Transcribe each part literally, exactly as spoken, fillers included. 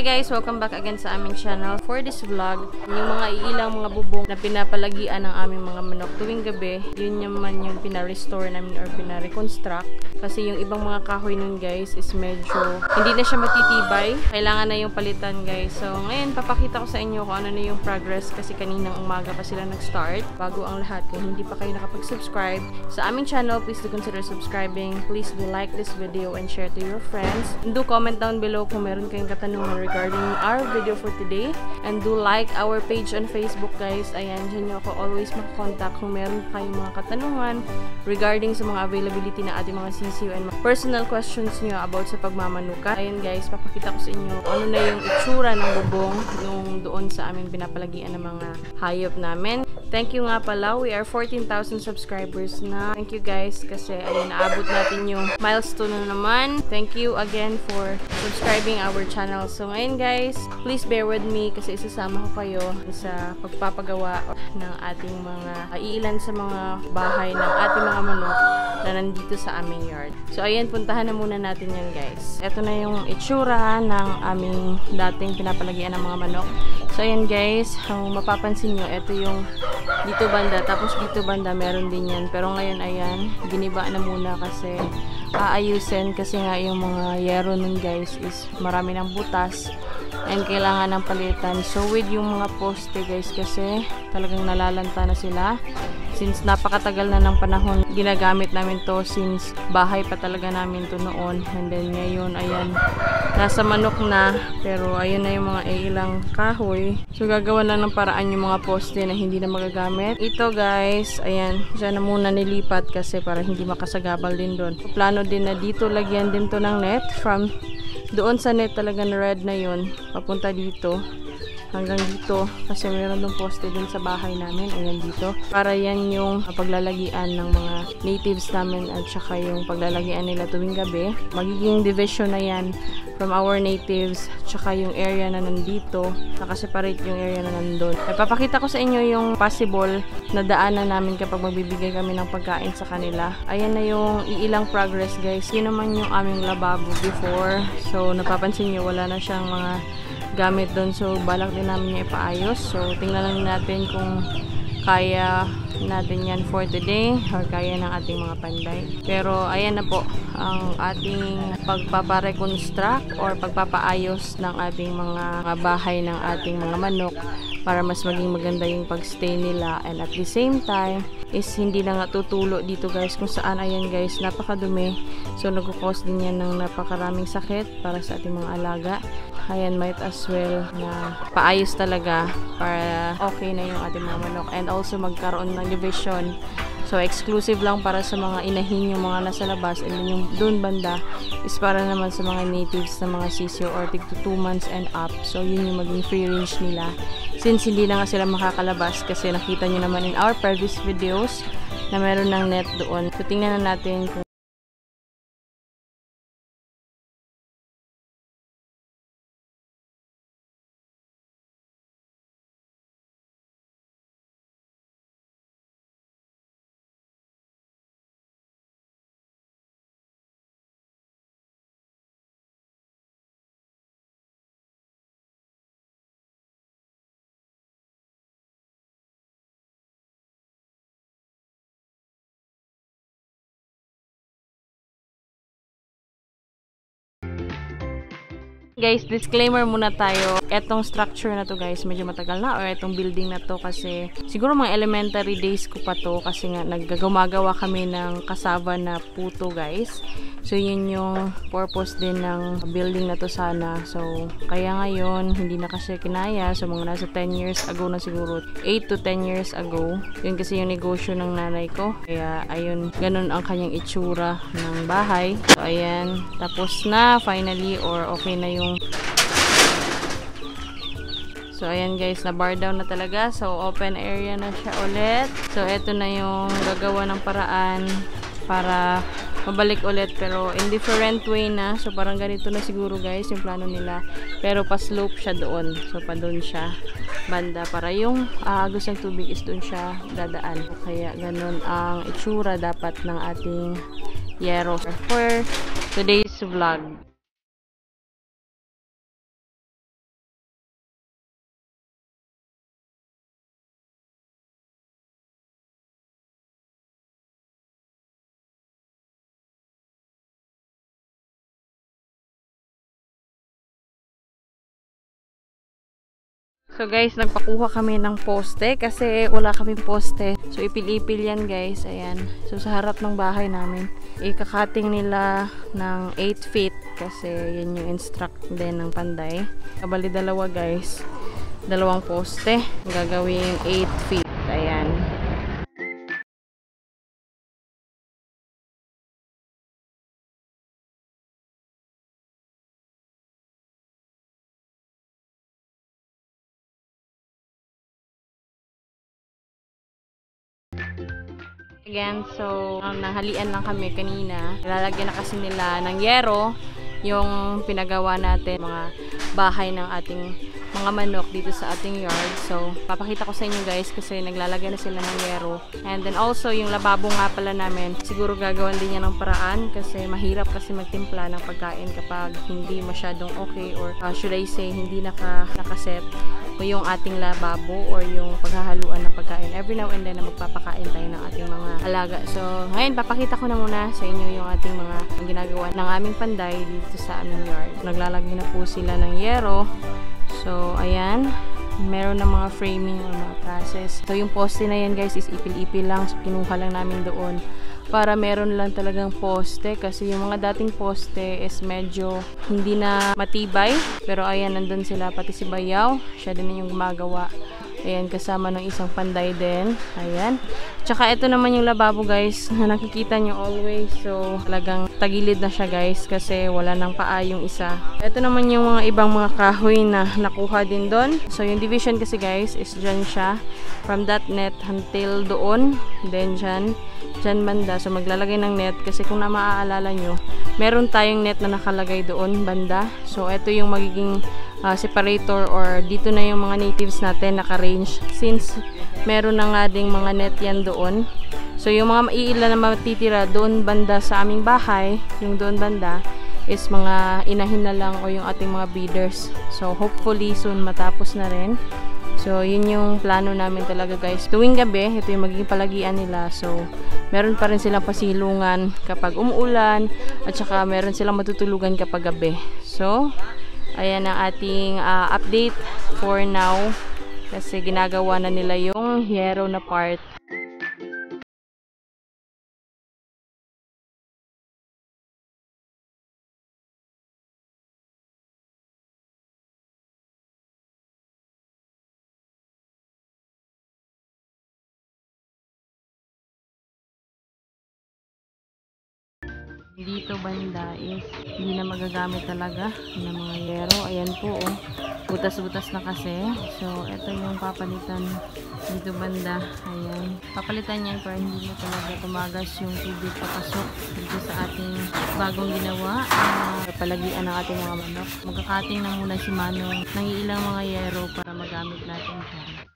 Hi guys! Welcome back again sa aming channel. For this vlog, yung mga iilang mga bubong na pinapalagian ng aming mga manok tuwing gabi, yun naman yung pina-restore namin or pina-reconstruct. Kasi yung ibang mga kahoy nun guys is medyo hindi na siya matitibay. Kailangan na yung palitan guys. So ngayon, papakita ko sa inyo kung ano na yung progress kasi kaninang umaga pa sila nag-start. Bago ang lahat, kung hindi pa kayo nakapag-subscribe sa aming channel, please do consider subscribing. Please do like this video and share to your friends. And do comment down below kung meron kayong katanungan regarding our video for today, and do like our page on Facebook guys. Ayan, dyan nyo ako always makakontak kung meron kayong mga katanungan regarding sa mga availability na ating mga sisiyo and mga personal questions nyo about sa pagmamanuka. Ayan guys, papakita ko sa inyo ano na yung itsura ng bubong nung doon sa aming pinapalagian ng mga hayop namin. Thank you nga pala, we are fourteen thousand subscribers na. Thank you guys kasi ayun, naabot natin yung milestone na naman. Thank you again for subscribing our channel. So ngayon guys, please bear with me kasi isasama ko kayo sa pagpapagawa ng ating mga iilan sa mga bahay ng ating mga manok na nandito sa aming yard. So ayun, puntahan na muna natin yan guys. Ito na yung itsura ng aming dating pinapalagian ng mga manok. So ayan guys, kung mapapansin nyo, ito yung dito banda, tapos dito banda meron din yan, pero ngayon ayan, giniba na muna kasi aayusin kasi nga yung mga yero nun guys is marami ng butas and kailangan ng palitan. So with yung mga poste guys kasi talagang nalalanta na sila since napakatagal na ng panahon ginagamit namin to, since bahay pa talaga namin to noon, and then ngayon ayan, nasa manok na, pero ayun na yung mga ilang kahoy. So gagawa lang ng paraan yung mga poste na hindi na magagamit. Ito guys, ayan, dyan na muna nilipat kasi para hindi makasagabal din doon. Plano din na dito lagyan din to ng net. From doon sa net talaga na red na yun, papunta dito hanggang dito kasi meron dong poste din sa bahay namin. Ayan dito, para yan yung paglalagian ng mga natives namin at saka yung paglalagian nila tuwing gabi. Magiging division na yan from our natives at saka yung area na nandito, nakaseparate yung area na nandun. Ipapakita ko sa inyo yung possible na daanan namin kapag magbibigay kami ng pagkain sa kanila. Ayan na yung iilang progress guys. Yun naman yung aming lababo before. So napapansin nyo wala na siyang mga gamit doon. So balak din namin niya ipaayos. So tingnan lang natin kung kaya natin yan for today or kaya ng ating mga panday. Pero ayan na po ang ating pagpapareconstruct or pagpapaayos ng ating mga bahay ng ating mga manok para mas maging maganda yung pagstay nila, and at the same time is hindi na nga tutulo dito guys kung saan. Ayan guys, napakadumi, so nagkukos din yan ng napakaraming sakit para sa ating mga alaga. Ayan, might as well na paayos talaga para okay na yung ating mga manok, and also magkaroon ng division. So exclusive lang para sa mga inahin yung mga nasa labas, and yung doon banda is para naman sa mga natives na mga sisyo or tig to two months and up. So yun yung maging free range nila since hindi na nga sila makakalabas kasi nakita nyo naman in our previous videos na meron ng net doon. So tingnan na natin kung guys, disclaimer muna tayo. Etong structure na to guys, medyo matagal na, or etong building na to kasi siguro mga elementary days ko pa to kasi nga naggagumagawa kami ng cassava na puto guys. So yun yung purpose din ng building na to sana. So kaya ngayon hindi na kasi kinaya. So mga nasa ten years ago na siguro, eight to ten years ago. Yun kasi yung negosyo ng nanay ko. Kaya ayun, ganun ang kanyang itsura ng bahay. So ayan, tapos na finally, or okay na yung. So ayan guys, na bar down na talaga. So open area na siya ulit. So eto na yung gagawa ng paraan para mabalik ulit, pero in different way na. So parang ganito na siguro guys yung plano nila, pero pa slope siya doon. So pa doon siya banda para yung uh, agos ng tubig is doon siya dadaan. So, kaya ganun ang itsura dapat ng ating yero for today's vlog. So guys, nagpakuha kami ng poste kasi wala kaming poste. So ipil-ipil yan guys, ayan. So sa harap ng bahay namin, ikakating nila ng eight feet kasi yan yung instruct din ng panday. Kabali dalawa guys, dalawang poste, gagawing eight feet. Ayan. Again, so um, nanghalian lang kami kanina. Lalagyan na kasi nila ng yero yung pinagawa natin, mga bahay ng ating mga manok dito sa ating yard. So papakita ko sa inyo guys kasi naglalagay na sila ng yero. And then also yung lababo nga pala namin, siguro gagawan din niya ng paraan kasi mahirap kasi magtimpla ng pagkain kapag hindi masyadong okay, or uh, should I say hindi naka, nakaset yung ating lababo or yung paghahaluan ng pagkain. Every now and then na magpapakain tayo ng ating mga alaga. So ngayon papakita ko na muna sa inyo yung ating mga yung ginagawa ng aming panday dito sa aming yard. Naglalagay na po sila ng yero. So ayan, meron na mga framing or mga process. So yung poste na yan guys is ipil-ipil lang. So kinuha lang namin doon para meron lang talagang poste kasi yung mga dating poste is medyo hindi na matibay, pero ayan, nandun sila, pati si Bayaw, siya din yung gumagawa. Ayan, kasama ng isang panday din. Ayan, tsaka ito naman yung lababo guys na nakikita nyo always. So talagang tagilid na siya guys kasi wala nang paa yung isa. Ito naman yung mga ibang mga kahoy na nakuha din doon. So yung division kasi guys is dyan siya, from that net until doon, then dyan dyan banda. So maglalagay ng net kasi kung na maaalala nyo, meron tayong net na nakalagay doon banda. So ito yung magiging uh, separator, or dito na yung mga natives natin naka-range since meron na nga ding mga net yan doon. So yung mga maiila na matitira doon banda sa aming bahay, yung doon banda is mga inahin na lang o yung ating mga breeders. So hopefully soon matapos na rin. So yun yung plano namin talaga guys. Tuwing gabi, ito yung magiging palagian nila. So meron pa rin silang pasilungan kapag umuulan, at saka meron silang matutulugan kapag gabi. So ayan ang ating uh, update for now kasi ginagawa na nila yung hero na part. Dito banda is hindi na magagamit talaga ng mga yero. Ayan po, oh, butas-butas na kasi. So ito yung papalitan dito banda. Ayan, papalitan yan para hindi na talaga tumagas yung tubig papasok dito sa ating bagong ginawa, uh, palagian ng ating mga manok. Magkakating na muna si Manong ng ilang mga yero para magamit natin siya.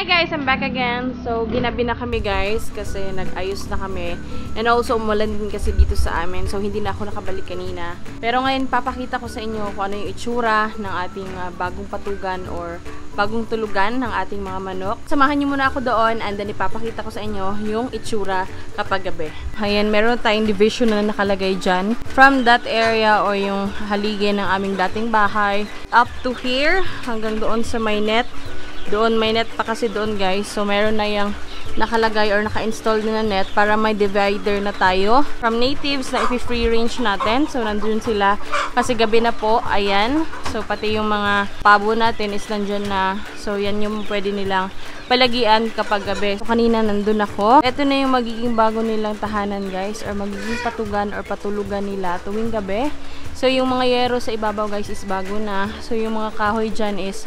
Hi guys, I'm back again. So ginabi na kami guys kasi nag-ayos na kami, and also umulan din kasi dito sa amin, so hindi na ako nakabalik kanina. Pero ngayon papakita ko sa inyo kung ano yung itsura ng ating uh, bagong patugan or bagong tulugan ng ating mga manok. Samahan niyo muna ako doon, and then ipapakita ko sa inyo yung itsura kapag gabi. Ayan, meron tayong division na nakalagay dyan, from that area o yung haligi ng aming dating bahay up to here hanggang doon sa may net. Doon, may net pa kasi doon guys. So meron na yung nakalagay or naka-install na net para may divider na tayo from natives na i-free range natin. So nandun sila kasi gabi na po. Ayan. So pati yung mga pabo natin is nandyan na. So yan yung pwede nilang palagian kapag gabi. So kanina nandun ako. Ito na yung magiging bago nilang tahanan guys, or magiging patugan or patulugan nila tuwing gabi. So yung mga yero sa ibabaw guys is bago na. So yung mga kahoy dyan is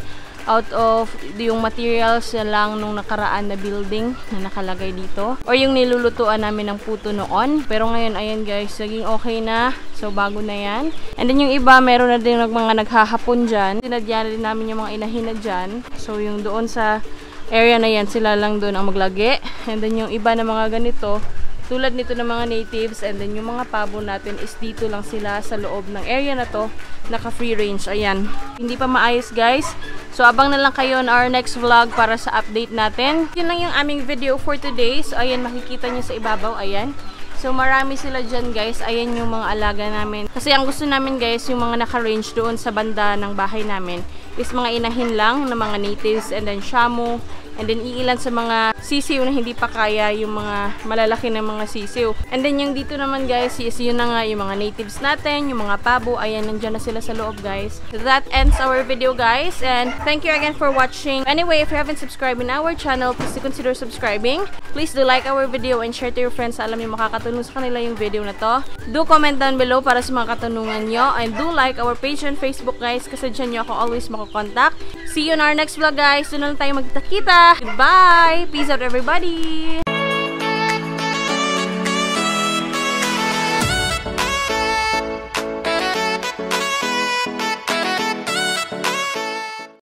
out of yung materials lang nung nakaraan na building na nakalagay dito. Or yung nilulutuan namin ng puto noon. Pero ngayon, ayan guys, naging okay na. So, bago na yan. And then yung iba, meron na din mga naghahapon dyan. Sinadya din namin yung mga inahin na dyan. So, yung doon sa area na yan, sila lang doon ang maglagi. And then yung iba na mga ganito, tulad nito ng mga natives, and then yung mga pabo natin is dito lang sila sa loob ng area na to, naka free range. Ayan, hindi pa maayos guys, so abang na lang kayo on our next vlog para sa update natin. Yun lang yung aming video for today. So ayan, makikita nyo sa ibabaw, ayan, so marami sila dyan guys. Ayan yung mga alaga namin, kasi ang gusto namin guys, yung mga naka-range doon sa banda ng bahay namin is mga inahin lang ng mga natives, and then shamu. And then, iilan sa mga sisiw na hindi pa kaya yung mga malalaki na mga sisiw. And then, yung dito naman guys, is yun na nga yung mga natives natin, yung mga pabo. Ayan, nandiyan na sila sa loob guys. So, that ends our video guys. And thank you again for watching. Anyway, if you haven't subscribed in our channel, please consider subscribing. Please do like our video and share to your friends. Alam niyo, makakatulong sa kanila yung video na to. Do comment down below para sa mga katanungan nyo. And do like our page on Facebook guys, kasi dyan nyo ako always makakontakt. See you in our next vlog guys. Doon na tayo magkita-kita. Goodbye. Peace out everybody.